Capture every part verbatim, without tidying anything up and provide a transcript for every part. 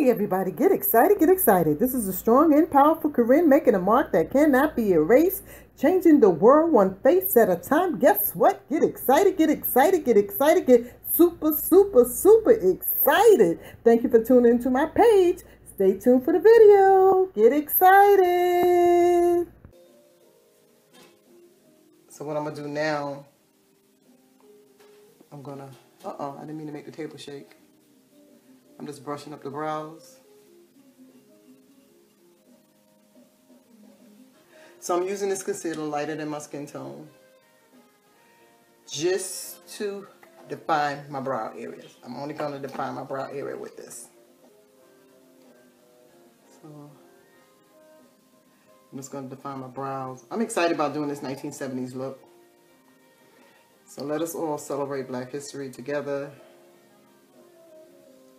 Hey everybody, get excited, get excited. This is a strong and powerful Corinne making a mark that cannot be erased, changing the world one face at a time. Guess what? Get excited, get excited, get excited, get super, super, super excited. Thank you for tuning into my page. Stay tuned for the video. Get excited. So what I'm going to do now, I'm going to, uh-oh, I didn't mean to make the table shake. I'm just brushing up the brows. So I'm using this concealer lighter than my skin tone just to define my brow areas. I'm only going to define my brow area with this. So I'm just going to define my brows. I'm excited about doing this nineteen seventies look. So let us all celebrate Black History together.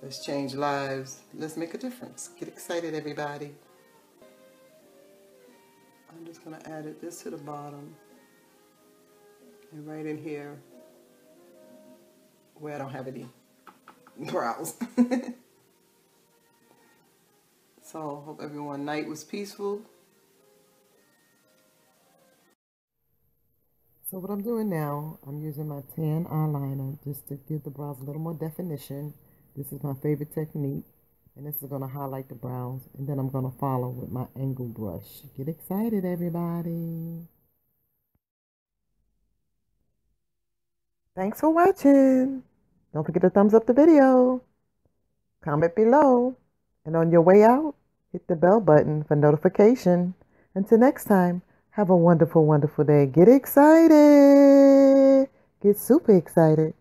Let's change lives. Let's make a difference. Get excited, everybody. I'm just going to add it, this to the bottom. And right in here, where I don't have any brows. So, hope everyone's night was peaceful. So what I'm doing now, I'm using my tan eyeliner just to give the brows a little more definition. This is my favorite technique, and this is going to highlight the brows, and then I'm going to follow with my angle brush. Get excited, everybody. Thanks for watching. Don't forget to thumbs up the video, comment below, and on your way out, hit the bell button for notification. Until next time, have a wonderful, wonderful day. Get excited. Get super excited.